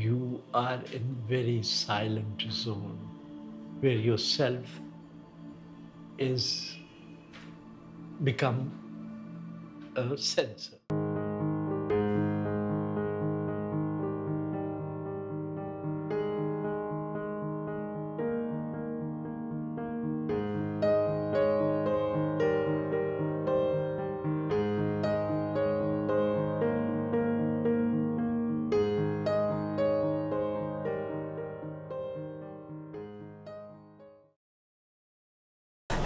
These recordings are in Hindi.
you are in very silent zone where yourself is become a sensor.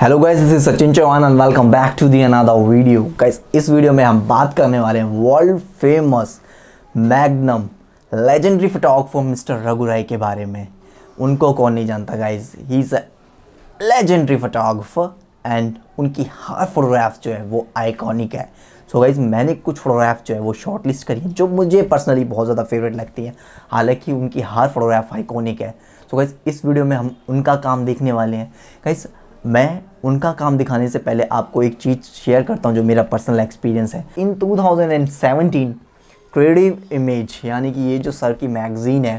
Hello guys, this is Sachin Chauhan and welcome back to the another video. Guys, इस वीडियो में हम बात करने वाले हैं world famous magnum legendary photographer mister Raghu Rai के बारे में। उनको कौन नहीं जानता guys, he is a legendary photographer and उनकी हर फोटोग्राफ जो है वो आइकॉनिक है। सो गाइस, मैंने कुछ फोटोग्राफ जो है वो शॉर्ट लिस्ट करी है जो मुझे पर्सनली बहुत ज़्यादा फेवरेट लगती है, हालांकि उनकी हर फोटोग्राफ आइकॉनिक है। सो गाइस, इस वीडियो में हम उनका काम देखने वाले हैं। गाइस, मैं उनका काम दिखाने से पहले आपको एक चीज़ शेयर करता हूं जो मेरा पर्सनल एक्सपीरियंस है। इन 2017 क्रिएटिव इमेज यानी कि ये जो सर की मैगज़ीन है,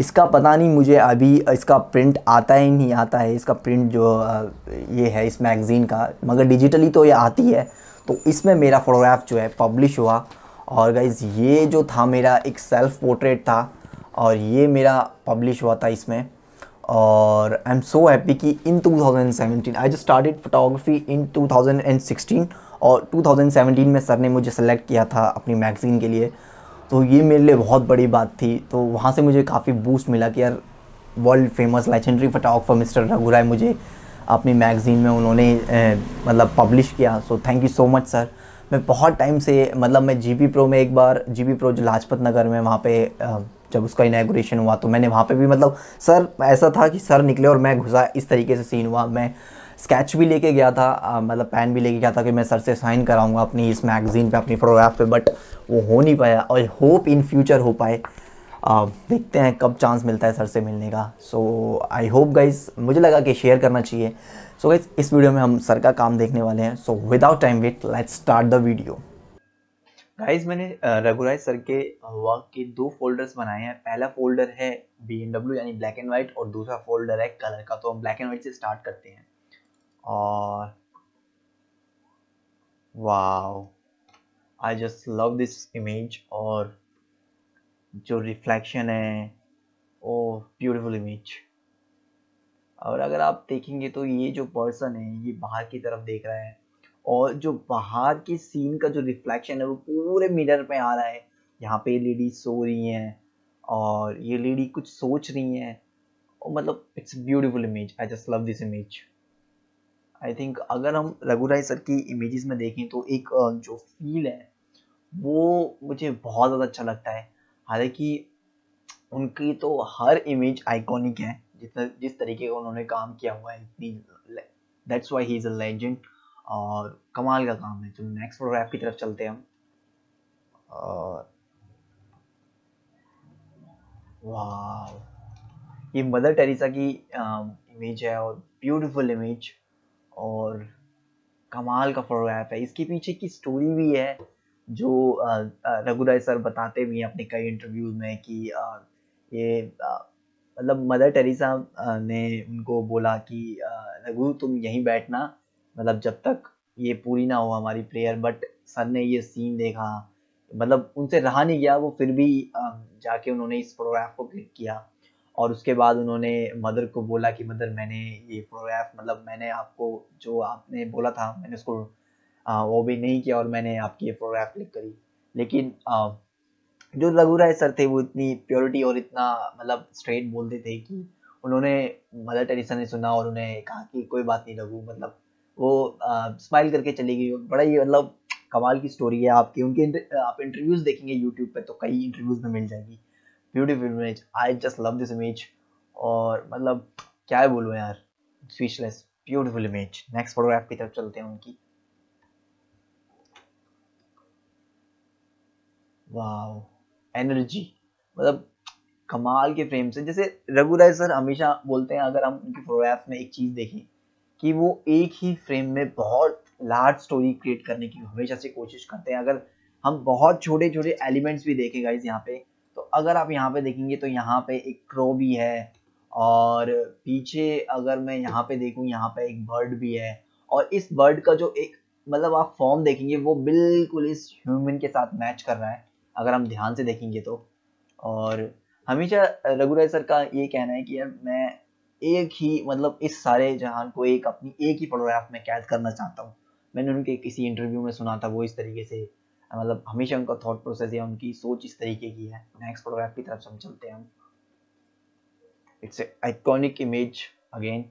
इसका पता नहीं मुझे अभी इसका प्रिंट आता है नहीं आता है, इसका प्रिंट जो ये है इस मैगज़ीन का, मगर डिजिटली तो ये आती है। तो इसमें मेरा फोटोग्राफ जो है पब्लिश हुआ और गाइज़ ये जो था मेरा एक सेल्फ पोर्ट्रेट था और ये मेरा पब्लिश हुआ था इसमें। और आई एम सो हैप्पी कि in 2017 I just started photography in 2016 और 2017 में सर ने मुझे सेलेक्ट किया था अपनी मैगज़ीन के लिए। तो ये मेरे लिए बहुत बड़ी बात थी। तो वहाँ से मुझे काफ़ी बूस्ट मिला कि यार world famous legendary photographer mister Raghu Rai मुझे अपनी मैगज़ीन में उन्होंने मतलब पब्लिश किया। So thank you so much sir. मैं बहुत टाइम से मतलब मैं जीपी प्रो में एक बार, जीपी प्रो जो लाजपत नगर में, वहाँ पे जब उसका इनॉग्रेशन हुआ तो मैंने वहाँ पे भी मतलब सर ऐसा था कि सर निकले और मैं घुसा, इस तरीके से सीन हुआ। मैं स्केच भी लेके गया था, मतलब पेन भी लेके गया था कि मैं सर से साइन कराऊंगा अपनी इस मैगज़ीन पे, अपनी फोटोग्राफ पे, बट वो हो नहीं पाया और होप इन फ्यूचर हो पाए। देखते हैं कब चांस मिलता है सर से मिलने का। सो आई होप गाइज़, मुझे लगा कि शेयर करना चाहिए। सो गाइज़, इस वीडियो में हम सर का काम देखने वाले हैं। So without time waste, let's start the video. Guys, मैंने रघु राय सर के वर्क के दो फोल्डर्स बनाए हैं। पहला फोल्डर है BMW यानी ब्लैक एंड वाइट और दूसरा फोल्डर है कलर का। तो हम ब्लैक एंड वाइट से स्टार्ट करते हैं। और wow, I just love this image. और जो रिफ्लेक्शन है, ओ ब्यूटीफुल इमेज। और अगर आप देखेंगे तो ये जो पर्सन है ये बाहर की तरफ देख रहा है और जो बाहर के सीन का जो रिफ्लेक्शन है वो पूरे मिरर पे आ रहा है। यहाँ पे लेडी सो रही हैं और ये लेडी कुछ सोच रही हैं। मतलब it's beautiful image, I just love this image. I think अगर हम रघु राय सर की इमेजेस में देखें तो एक जो फील है वो मुझे बहुत ज़्यादा अच्छा लगता है। हालांकि उनकी तो हर इमेज आइकॉनिक है, जिस तरीके का उन्होंने काम किया हुआ है, इतनी that's why he is a legend. और कमाल का काम है। तो नेक्स्ट फोटोग्राफ की तरफ चलते हैं हम। और वाह, ये मदर टेरेसा की इमेज है और ब्यूटीफुल इमेज और कमाल का फोटोग्राफ है। इसके पीछे की स्टोरी भी है जो रघु राय सर बताते भी हैं अपने कई इंटरव्यूज में कि ये मतलब मदर टेरेसा ने उनको बोला कि रघु तुम यहीं बैठना, मतलब जब तक ये पूरी ना हो हमारी प्रेयर। बट सर ने ये सीन देखा, मतलब उनसे रहा नहीं गया, वो फिर भी जाके उन्होंने इस फोटोग्राफ को क्लिक किया। और उसके बाद उन्होंने मदर को बोला कि मदर मैंने ये फोटोग्राफ, मतलब मैंने आपको जो आपने बोला था मैंने उसको वो भी नहीं किया और मैंने आपकी ये फोटोग्राफ क्लिक करी। लेकिन जो रघु राय सर थे वो इतनी प्योरिटी और इतना मतलब स्ट्रेट बोलते थे कि उन्होंने मदर टेरेसा ने सुना और उन्हें कहा कि कोई बात नहीं रघु, मतलब वो स्माइल करके चली गई। बड़ा ही मतलब कमाल की स्टोरी है आपकी। उनके आप इंटरव्यूज़ देखेंगे यूट्यूब पे तो कई इंटरव्यूज़ में मिल जाएगी। Beautiful image, I just love this image. और मतलब क्या है बोलूँ यार, speechless, beautiful image. Next photograph की तरफ चलते हैं उनकी। वाओ, एनर्जी, मतलब कमाल के फ्रेम से। जैसे रघु राय सर हमेशा बोलते हैं, अगर हम उनकी फोटोग्राफ में एक चीज़ देखें कि वो एक ही फ्रेम में बहुत लार्ज स्टोरी क्रिएट करने की हमेशा से कोशिश करते हैं। अगर हम बहुत छोटे छोटे एलिमेंट्स भी देखें गाइज यहाँ पे अगर आप यहाँ पे देखेंगे तो यहाँ पे एक क्रो भी है और पीछे अगर मैं यहाँ पे देखूँ यहाँ पे एक बर्ड भी है, और इस बर्ड का जो एक मतलब आप फॉर्म देखेंगे वो बिल्कुल इस ह्यूमन के साथ मैच कर रहा है अगर हम ध्यान से देखेंगे तो। और हमेशा रघुराय सर का ये कहना है कि यार मैं एक ही मतलब इस सारे जहान को एक अपनी एक ही फोटोग्राफ में कैद करना चाहता हूँ। मैंने उनके किसी इंटरव्यू में सुना था वो इस तरीके से मतलब हमेशा उनका थॉट प्रोसेस या उनकी सोच इस तरीके की है। नेक्स्ट फोटोग्राफ की तरफ हम चलते हैं हम। It's a iconic image again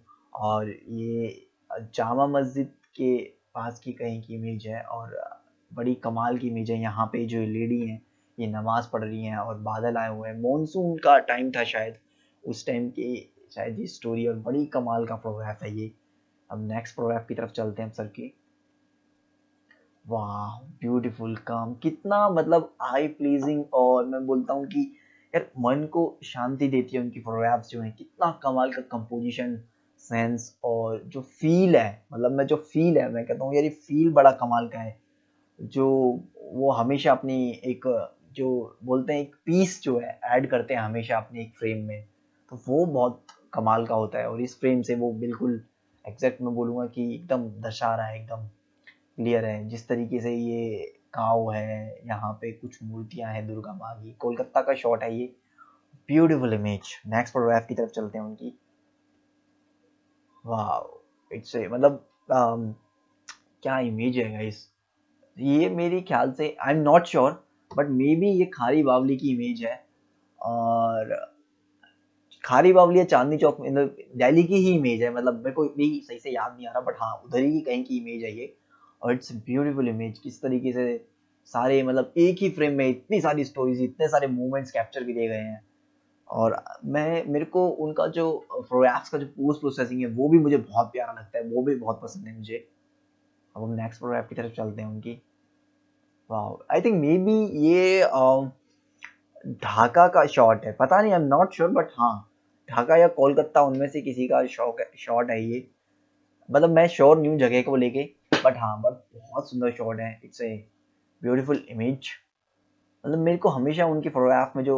और ये जामा मस्जिद के पास की कहीं की इमेज है और बड़ी कमाल की इमेज है। यहाँ पे जो लेडी हैं ये नमाज पढ़ रही हैं और बादल आए हुए हैं, मॉनसून का टाइम था शायद उस टाइम की शायद ये स्टोरी, और बड़ी कमाल का फोटोग्राफ है ये। अब नेक्स्ट फोटोग्राफ की तरफ चलते हैं हम सर की। वाह ब्यूटीफुल काम, कितना मतलब आई प्लीजिंग और मैं बोलता हूँ कि यार मन को शांति देती है उनकी फोटोग्राफ्स जो हैं। कितना कमाल का कंपोजिशन सेंस और जो फील है, मतलब मैं जो फील है मैं कहता हूँ यार ये फील बड़ा कमाल का है। जो वो हमेशा अपनी एक जो बोलते हैं एक पीस जो है ऐड करते हैं हमेशा अपने एक फ्रेम में, तो वो बहुत कमाल का होता है। और इस फ्रेम से वो बिल्कुल एग्जैक्ट मैं बोलूँगा कि एकदम दशा रहा है, एकदम क्लियर है जिस तरीके से ये काव है, यहाँ पे कुछ मूर्तियाँ हैं दुर्गा माँ की। कोलकाता का शॉट है ये, ब्यूटीफुल इमेज। नेक्स्ट फोटोग्राफ की तरफ चलते हैं उनकी। वाह इट्स मतलब क्या इमेज है गाइस, ये मेरे ख्याल से I am not sure but maybe ये खारी बावली की इमेज है, और खारी बावली या चांदनी चौक में दिल्ली की ही इमेज है, मतलब मेरे को भी सही से याद नहीं आ रहा बट हाँ उधर ही कहीं की इमेज है ये। और इट्स ब्यूटीफुल इमेज, किस तरीके से सारे मतलब एक ही फ्रेम में इतनी सारी स्टोरीज इतने सारे मूवमेंट्स कैप्चर किए गए हैं। और मैं मेरे को उनका जो फोटोग्राफ्स का जो पोस्ट प्रोसेसिंग है वो भी मुझे बहुत प्यारा लगता है, वो भी बहुत पसंद है मुझे। अब हम नेक्स्ट फोटोग्राफ की तरफ चलते हैं उनकी। वाह आई थिंक मे बी ये ढाका का शॉट है, पता नहीं I am not sure but हाँ ढाका या कोलकाता उनमें से किसी का शॉट है ये, मतलब मैं श्योर नहीं हूँ जगह को लेके बट हाँ बट बहुत सुंदर शॉट है। इट्स ए ब्यूटीफुल इमेज, मतलब मेरे को हमेशा उनकी फोटोग्राफ में जो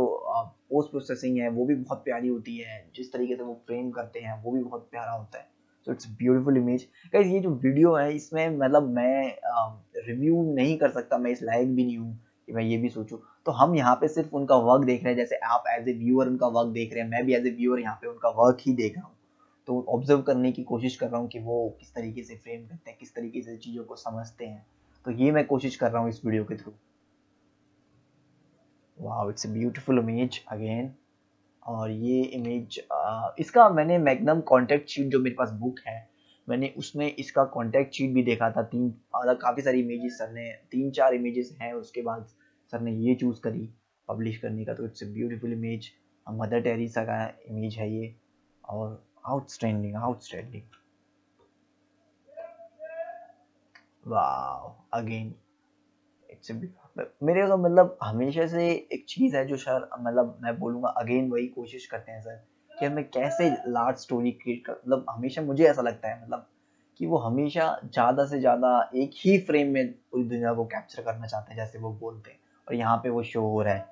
पोस्ट प्रोसेसिंग है वो भी बहुत प्यारी होती है, जिस तरीके से वो फ्रेम करते हैं वो भी बहुत प्यारा होता है। So it's beautiful image guys. ये जो वीडियो है इसमें मतलब मैं रिव्यू नहीं कर सकता, मैं इस लायक भी नहीं हूँ कि मैं ये भी सोचूँ, तो हम यहाँ पे सिर्फ उनका वर्क देख रहे हैं, जैसे आप एज ए व्यूअर उनका वर्क देख रहे हैं मैं भी एज ए व्यूअर यहाँ पे उनका वर्क ही देख रहा हूँ। तो ऑब्जर्व करने की कोशिश कर रहा हूँ कि वो किस तरीके से फ्रेम करते हैं, किस तरीके से चीज़ों को समझते हैं, तो ये मैं कोशिश कर रहा हूँ इस वीडियो के थ्रू। वाह it's a beautiful image again. और ये इमेज इसका मैंने मैग्नम कॉन्टैक्ट शीट जो मेरे पास बुक है मैंने उसमें इसका कॉन्टैक्ट शीट भी देखा था। काफ़ी सारी इमेजेस सर ने 3-4 इमेजेस हैं, उसके बाद सर ने ये चूज़ करी पब्लिश करने का। तो it's a beautiful image, mother Teresa का इमेज है ये और आउटस्टैंडिंग आउटस्टैंडिंग। वाह अगेन इट्स मेरे का मतलब हमेशा से एक चीज़ है जो सर मतलब मैं बोलूँगा अगेन वही कोशिश करते हैं सर कि हमें कैसे लार्ज स्टोरी क्रिएट कर, मतलब हमेशा मुझे ऐसा लगता है मतलब कि वो हमेशा ज़्यादा से ज़्यादा एक ही फ्रेम में पूरी दुनिया को कैप्चर करना चाहते हैं जैसे वो बोलते हैं, और यहाँ पे वो शो हो रहा है।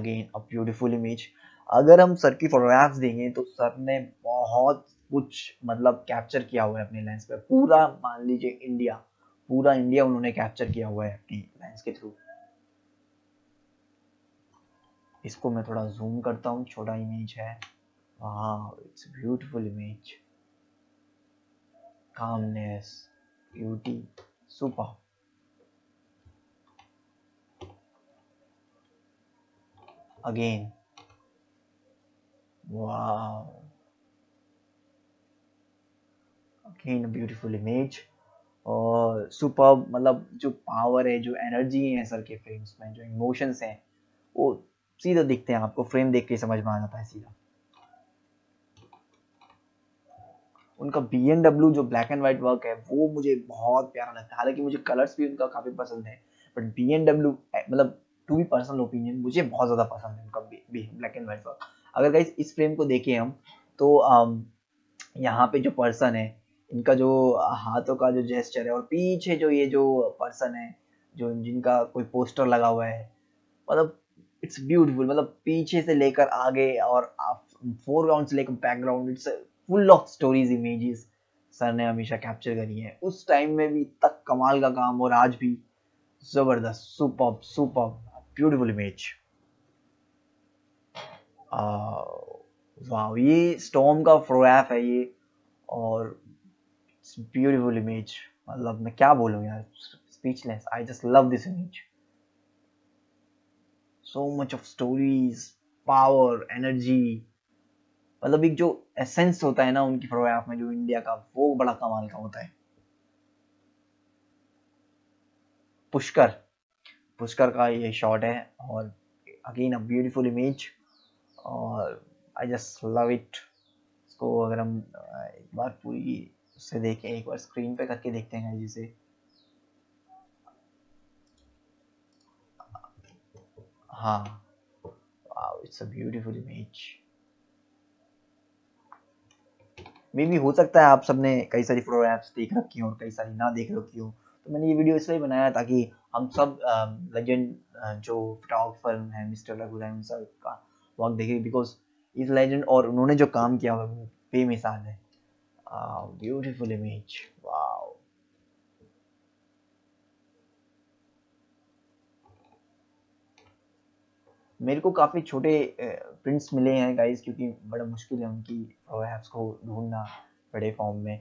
Again a beautiful image. अगर हम सर की फोटोग्राफ्स देंगे तो सर ने बहुत कुछ मतलब कैप्चर किया हुआ है अपने लेंस पे, पूरा मान लीजिए इंडिया, पूरा इंडिया उन्होंने कैप्चर किया हुआ है अपनी लेंस के थ्रू। इसको मैं थोड़ा जूम करता हूँ, छोटा इमेज है। वाह it's beautiful image, calmness, beauty, super. Again wow again a beautiful image और superb, मतलब जो पावर है जो एनर्जी है सर के फ्रेम्स में, जो इमोशंस हैं वो सीधा दिखते हैं आपको, फ्रेम देख के समझ में आ जाता है सीधा। उनका BMW जो ब्लैक एंड वाइट वर्क है वो मुझे बहुत प्यारा लगता है, हालांकि मुझे कलर्स भी उनका काफी पसंद है बट BMW मतलब टू बी पर्सनल ओपिनियन मुझे बहुत ज्यादा पसंद है उनका ब्लैक एंड वाइट वर्क। अगर गाइस इस फ्रेम को देखें हम तो यहाँ पे जो पर्सन है इनका जो हाथों का जो जेस्चर है और पीछे जो ये जो पर्सन है जो जिनका कोई पोस्टर लगा हुआ है, मतलब इट्स ब्यूटीफुल, मतलब पीछे से लेकर आगे और फोरग्राउंड से लेकर background, it's full of stories, images sir ने हमेशा कैप्चर करी है। उस टाइम में भी तक कमाल का काम और आज भी जबरदस्त, सुपर्ब सुपर्ब, ब्यूटीफुल इमेज। वाह, ये स्टॉर्म का फोटोग्राफ है ये, और ब्यूटीफुल इमेज, मतलब मैं क्या बोलूं यार, speechless, I just love this image. So much of stories, power, energy, मतलब एक जो एसेंस होता है ना उनकी फोटोग्राफ में जो इंडिया का, वो बड़ा कमाल का होता है। पुष्कर, पुष्कर का ये शॉट है और अगेन अ ब्यूटीफुल इमेज और आई जस्ट लव इट। इसको अगर हम एक बार पूरी उससे देखें, एक बार स्क्रीन पे करके देखते हैं जिसे, हाँ, wow, it's a beautiful image. मे भी हो सकता है आप सबने कई सारी फोटोग्राफ्स देख रखी हो और कई सारी ना देख रखी हो, तो मैंने ये वीडियो इसलिए बनाया ताकि हम सब लेजेंड जो फोटोग्राफर हैं मिस्टर रघु राय सर का वर्क देखें, बिकॉज इस लेजेंड और उन्होंने जो काम किया वो बेमिसाल है। Beautiful image, wow. मेरे को काफ़ी छोटे प्रिंट्स मिले हैं गाइस, क्योंकि बड़ा मुश्किल है उनकी फोटोग्राफ्स को ढूंढना बड़े फॉर्म में,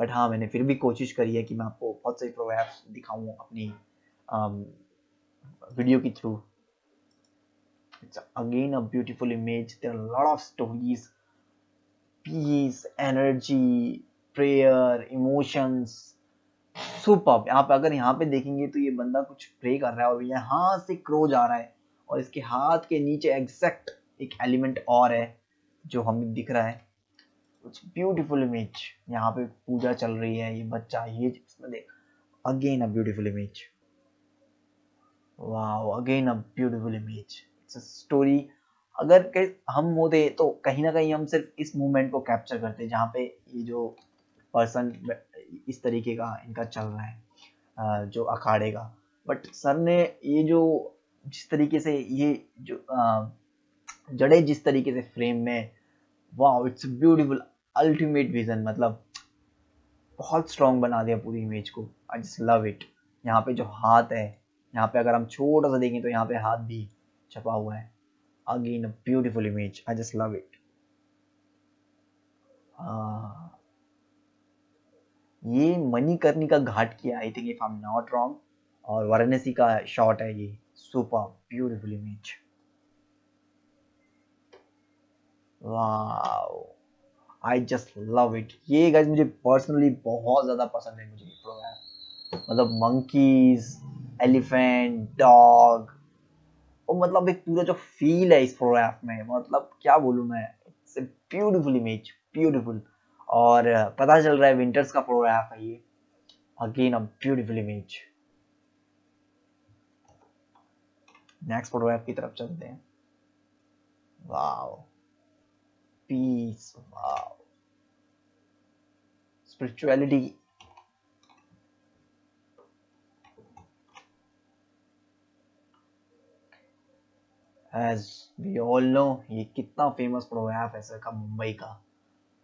बट हाँ मैंने फिर भी कोशिश करी है कि मैं आपको बहुत सारी फोटोग्राफ्स दिखाऊँ अपनी वीडियो के through. It's again a beautiful image, there are lot of stories, peace, energy, prayer, emotions, superb. आप अगर यहाँ पे देखेंगे तो ये बंदा कुछ प्रे कर रहा है और यहाँ से क्रो जा रहा है और इसके हाथ के नीचे एग्जैक्ट एक एलिमेंट और है जो हमें दिख रहा है। इट्स ब्यूटीफुल इमेज, यहाँ पे पूजा चल रही है, ये बच्चा, ये देख, again a beautiful image, wow, again a beautiful image. It's a story. अगर हम होते तो कहीं ना कहीं हम सिर्फ इस मूवमेंट को कैप्चर करते जहाँ पे ये जो पर्सन इस तरीके का इनका चल रहा है जो अखाड़े का, बट सर ने ये जो जिस तरीके से ये जो जड़े जिस तरीके से फ्रेम में, wow, it's beautiful, ultimate vision, मतलब बहुत स्ट्रॉन्ग बना दिया पूरी इमेज को। I just love it. यहाँ पे जो हाथ है, यहाँ पे अगर हम छोटा सा देखें तो यहाँ पे हाथ भी छपा हुआ है। Again a beautiful image, I just love it. ये मणिकर्णिका घाट की, I think if I am not wrong, और वाराणसी का शॉट है ये। Super beautiful image, wow, I just love it. ये गाइस मुझे पर्सनली बहुत ज्यादा पसंद है, मुझे ये प्रोग्राम, मतलब मंकीज, एलिफेंट, डॉग, और मतलब एक पूरा जो फील है इस फोटोग्राफ में, मतलब क्या बोलूं मैं, it's a beautiful image, beautiful. और पता चल रहा है विंटर्स का फोटोग्राफ है ये। Again a beautiful image. Next photograph की तरफ चलते हैं। Wow, peace, wow, spirituality, as we all know ये कितना फेमस फोटोग्राफ है सर का, मुंबई का,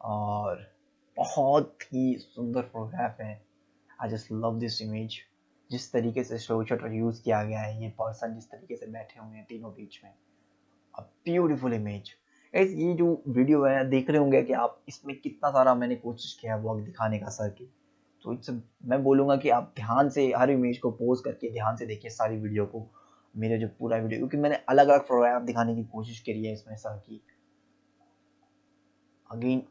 और बहुत ही सुंदर फोटोग्राफ है। I just love this image. जिस तरीके से स्लो शॉट यूज किया गया है, ये पर्सन जिस तरीके से बैठे हुए हैं तीनों बीच में, अ ब्यूटीफुल इमेज। ये जो वीडियो है देख रहे होंगे कि आप इसमें कितना सारा मैंने कोशिश किया है वर्क दिखाने का सर की, तो इट्स, मैं बोलूँगा कि आप ध्यान से हर इमेज को पोज करके ध्यान से देखिए सारी वीडियो को, मेरे जो पूरा वीडियो, क्योंकि मैंने अलग अलग फोटोग्राफ दिखाने की कोशिश करी है इसमें सर की। Again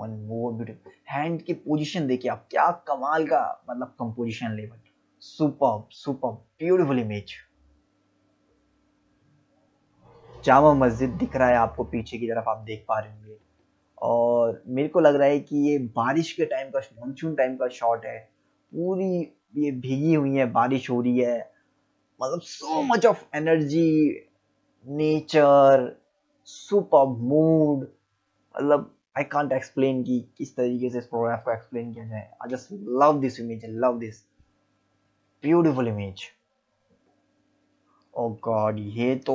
one more beautiful, hand की पोजिशन देखिए आप, क्या कमाल का, मतलब composition level, superb superb, beautiful image. Jama Masjid दिख रहा है आपको पीछे की तरफ, आप देख पा रहे होंगे, और मेरे को लग रहा है कि ये बारिश के टाइम का, मानसून टाइम का शॉट है। पूरी ये भीगी हुई है, बारिश हो रही है, मतलब so much of energy, nature, superb mood, मतलब आई कांट एक्सप्लेन कि किस तरीके से इस प्रोग्राम को एक्सप्लेन किया जाए। I just love this image, I love this beautiful image. Oh God, ये तो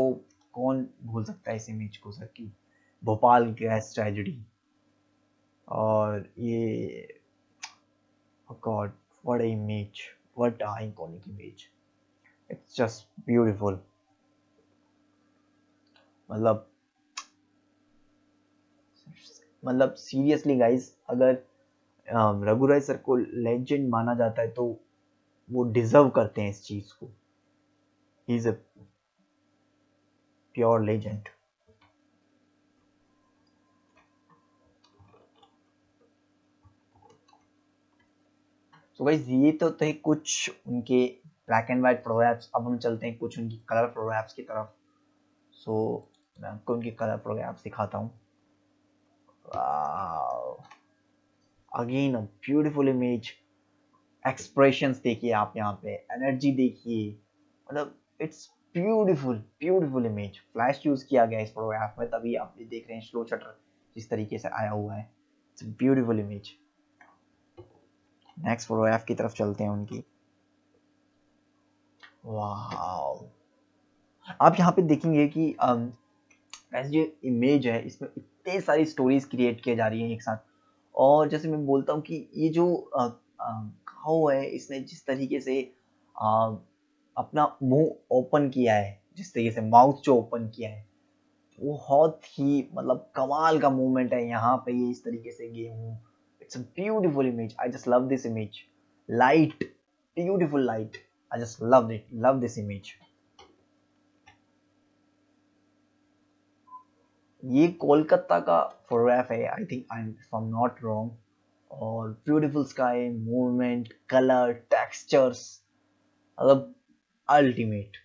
कौन भूल सकता है इस इमेज को सर की भोपाल गैस ट्रेजेडी। और ये God what a image, what a iconic image, it's just beautiful. मतलब सीरियसली गाइस, अगर रघु राय सर को लेजेंड माना जाता है तो वो डिजर्व करते हैं इस चीज को। He is a pure legend. So guys ये तो थे कुछ उनके ब्लैक एंड व्हाइट प्रोग्राम्स। अब हम चलते हैं कुछ उनकी कलर प्रोग्राम्स की तरफ। सो मैं आपको उनके कलर प्रोग्राम्स दिखाता हूँ। Again a beautiful image. Expressions देखिए आप यहाँ पे, एनर्जी देखिए, मतलब it's beautiful beautiful image. Flash use किया गया इस प्रोग्राफ में, तभी आप ये देख रहे हैं स्लो शटर जिस तरीके से आया हुआ है। It's beautiful image. Next paragraph की तरफ चलते हैं उनकी। वाओ, आप यहाँ पे देखेंगे कि जो इमेज है इसमें इतने सारी स्टोरीज क्रिएट किए जा रही हैं एक साथ। और जैसे मैं बोलता हूँ कि ये जो काऊ है इसने जिस तरीके से अपना मुंह ओपन किया है, जिस तरीके से माउथ जो ओपन किया है, बहुत ही मतलब कमाल का मूवमेंट है यहाँ पे। ये इस तरीके से गेहूँ, it's a beautiful image. I just love this image. Light, beautiful light. I just love it, love this image. ये कोलकाता का फोटोग्राफ है, I think I am not wrong. और beautiful sky, movement, colour, textures, मतलब अल्टीमेट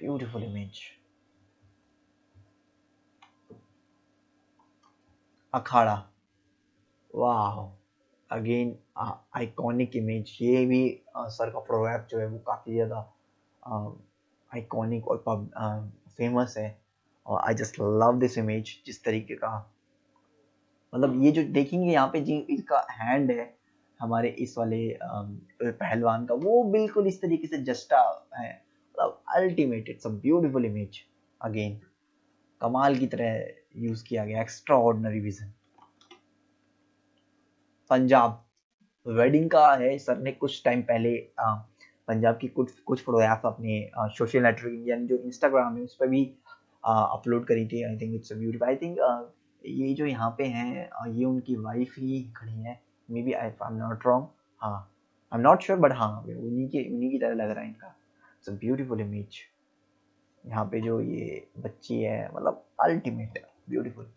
ब्यूटीफुल इमेज। अखाड़ा, वाह, अगेन आइकॉनिक इमेज। ये भी सर का फोटोग्राफ जो है वो काफी ज्यादा आइकॉनिक और फेमस है। और I just love this image. जिस तरीके का मतलब ये जो देखेंगे यहाँ पे जी इसका हैंड है हमारे इस वाले पहलवान का, वो बिल्कुल इस तरीके से जस्टा है, मतलब ultimate. It's a beautiful image. Again कमाल की तरह यूज किया गया, extraordinary vision. Punjab wedding का है, सर ने कुछ टाइम पहले पंजाब की कुछ फोटोग्राफ अपने सोशल नेटवर्किंग यानी जो इंस्टाग्राम है उस पर भी अपलोड करी थी। I think it's beautiful. I think ये जो यहाँ पे हैं ये उनकी वाइफ ही खड़ी है, maybe I am not wrong. हाँ, I am not sure, but हाँ उन्हीं की तरह लग रहा है इनका। It's a beautiful image. यहाँ पे जो ये बच्ची है, मतलब अल्टीमेट ब्यूटीफुल।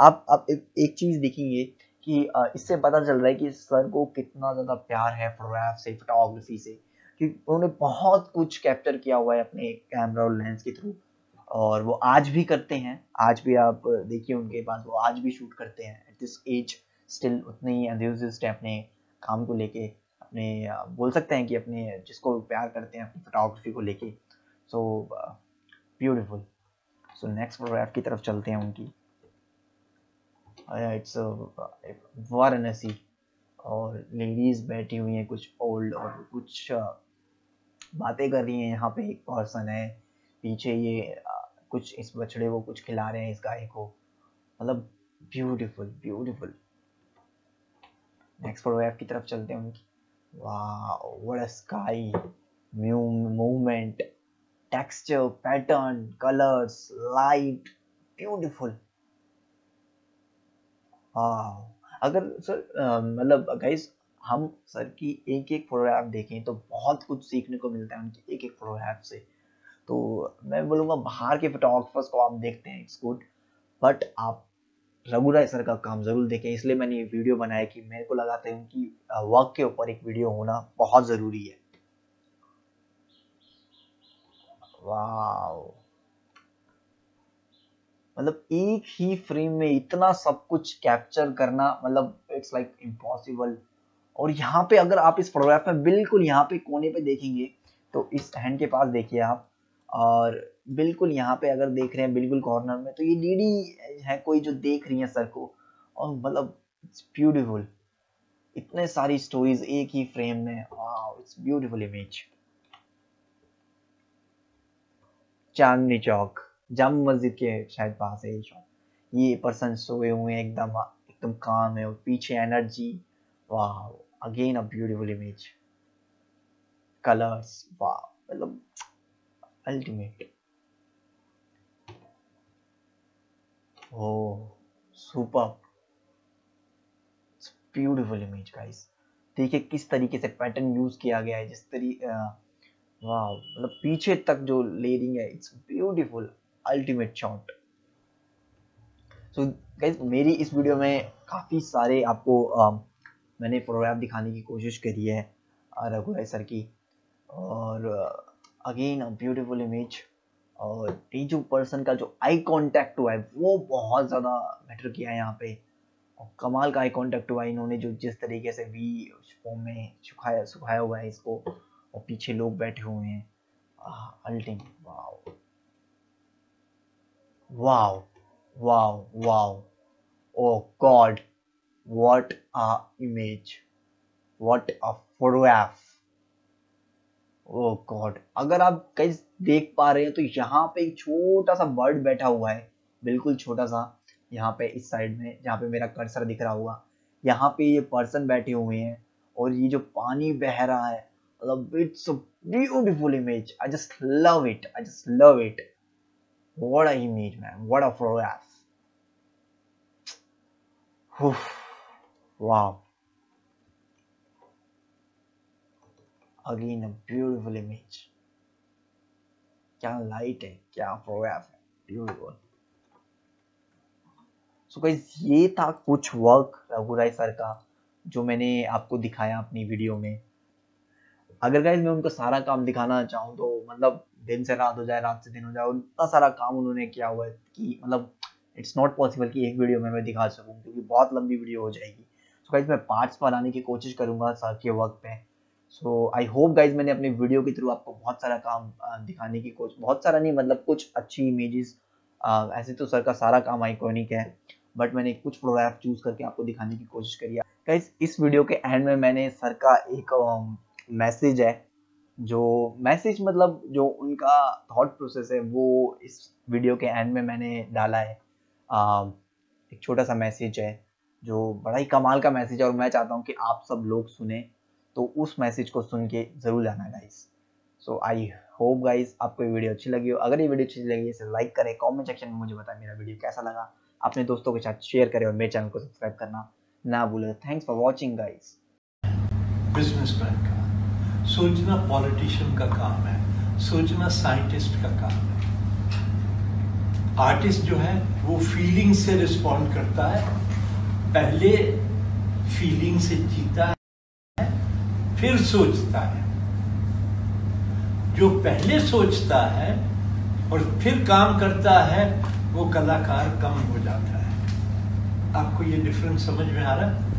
आप एक चीज़ देखेंगे कि इससे पता चल रहा है कि सर को कितना ज़्यादा प्यार है फोटोग्राफ से, फोटोग्राफी से, कि उन्होंने बहुत कुछ कैप्चर किया हुआ है अपने कैमरा और लेंस के थ्रू। और वो आज भी करते हैं, आज भी आप देखिए उनके पास, वो आज भी शूट करते हैं। एट दिस एज स्टिल उतने ही एंथुसियास्ट है अपने काम को लेके, अपने बोल सकते हैं कि अपने जिसको प्यार करते हैं अपनी फोटोग्राफी को लेके। So beautiful. So next photograph की तरफ चलते हैं उनकी। इट्स वाराणसी। और लेडीज बैठी हुई हैं कुछ ओल्ड, और कुछ बातें कर रही हैं। यहाँ पे एक पर्सन है पीछे, ये कुछ इस बछड़े वो कुछ खिला रहे हैं इस गाय को, मतलब ब्यूटीफुल ब्यूटीफुल। नेक्स्ट फोटोग्राफ की तरफ चलते हैं उनकी। वाह, what a sky, movement, texture, pattern, colours, light, beautiful. अगर सर मतलब गाइस हम सर की एक एक फोटोग्राफ देखें तो बहुत कुछ सीखने को मिलता है उनकी एक एक फोटोग्राफ से। तो मैं बोलूँगा बाहर के फोटोग्राफर्स को आप देखते हैं, इट्स गुड, बट आप रघु राय सर का काम ज़रूर देखें। इसलिए मैंने ये वीडियो बनाया कि मेरे को लगा था उनकी वर्क के ऊपर एक वीडियो होना बहुत ज़रूरी है। वाओ, मतलब एक ही फ्रेम में इतना सब कुछ कैप्चर करना, मतलब इट्स लाइक इम्पॉसिबल। और यहाँ पे अगर आप इस फोटोग्राफ में बिल्कुल यहाँ पे कोने पे देखेंगे तो इस हैंड के पास देखिए आप, और बिल्कुल यहाँ पे अगर देख रहे हैं बिल्कुल कॉर्नर में, तो ये लेडी है कोई जो देख रही है सर को। और मतलब इट्स ब्यूटीफुल, इतने सारी स्टोरीज एक ही फ्रेम में। Wow, it's beautiful image. Chandni Chowk Jama Masjid के शायद पास है ये शॉप। ये पर्सन सोए हुए हैं, एकदम काम है और पीछे एनर्जी। वाह, again a beautiful image, colours वाह, मतलब ultimate. Oh super, beautiful image guys. देखिए किस तरीके से पैटर्न यूज किया गया है, जिस तरीके वाह, मतलब पीछे तक जो लेयरिंग है, it's beautiful, ultimate shot. So guys, मेरी इस वीडियो में काफ़ी सारे आपको मैंने प्रोग्राम दिखाने की कोशिश करी है रघु राय सर की, और अगेन ब्यूटीफुल इमेज। और ये जो पर्सन का जो आई कांटेक्ट हुआ है वो बहुत ज़्यादा मैटर किया है यहाँ पे, और कमाल का आई कांटेक्ट हुआ है। इन्होंने जो जिस तरीके से वी फॉर्म में सुखाया हुआ है इसको, और पीछे लोग बैठे हुए हैं, ultimate. Wow wow wow wow, oh god, what a image, what a photograph. Oh god, अगर आप कहीं देख पा रहे हैं तो यहाँ पे एक छोटा सा बर्ड बैठा हुआ है, बिल्कुल छोटा सा, यहाँ पे इस साइड में जहाँ पे मेरा कर्सर दिख रहा हुआ, यहाँ पे ये पर्सन बैठे हुए हैं, और ये जो पानी बह रहा है, मतलब it's a beautiful image. I just love it, I just love it. What a image man, what a photograph. Wow, again a beautiful image. क्या लाइट है, क्या फोटोग्राफ है, ब्यूटीफुल। सो गाइस, ये था कुछ वर्क रघु राय सर का जो मैंने आपको दिखाया अपनी वीडियो में। अगर गाइस मैं उनका सारा काम दिखाना चाहूँ तो मतलब दिन से रात हो जाए, रात से दिन हो जाए, उतना सारा काम उन्होंने किया हुआ है कि मतलब इट्स नॉट पॉसिबल कि एक वीडियो में मैं दिखा सकूँ, क्योंकि बहुत लंबी वीडियो हो जाएगी। सो गाइस, मैं पार्ट्स बनाने की कोशिश करूँगा सर के वर्क पे। सो आई होप गाइज, मैंने अपने वीडियो के थ्रू आपको बहुत सारा काम दिखाने की कोशिश, बहुत सारा नहीं मतलब कुछ अच्छी इमेजेस, ऐसे तो सर का सारा काम आइकॉनिक है, बट मैंने कुछ प्रोग्राफ चूज करके आपको दिखाने की कोशिश करी है गाइज। इस वीडियो के एंड में मैंने सर का एक मैसेज है, जो मैसेज मतलब जो उनका थॉट प्रोसेस है वो इस वीडियो के एंड में मैंने डाला है। एक छोटा सा मैसेज है जो बड़ा ही कमाल का मैसेज है, और मैं चाहता हूँ कि आप सब लोग सुने, तो उस मैसेज को सुन के ज़रूर जाना guys. So I hope guys आपको ये वीडियो अच्छी लगी हो। अगर ये वीडियो अच्छी लगी इसे लाइक करें, कमेंट सेक्शन में मुझे बताएं मेरा वीडियो कैसा लगा, अपने दोस्तों के साथ शेयर करें, और मेरे चैनल को सब्सक्राइब करना ना भूलें। Thanks for watching guys. Businessman का सोचना पॉलिटिशियन का काम है, सोचना साइंटिस्ट का काम है। आर्टिस्ट जो है वो फीलिंग से रिस्पॉन्ड करता है, पहले फीलिंग से जीता है, फिर सोचता है। जो पहले सोचता है और फिर काम करता है वो कलाकार कम हो जाता है। आपको ये डिफरेंस समझ में आ रहा है?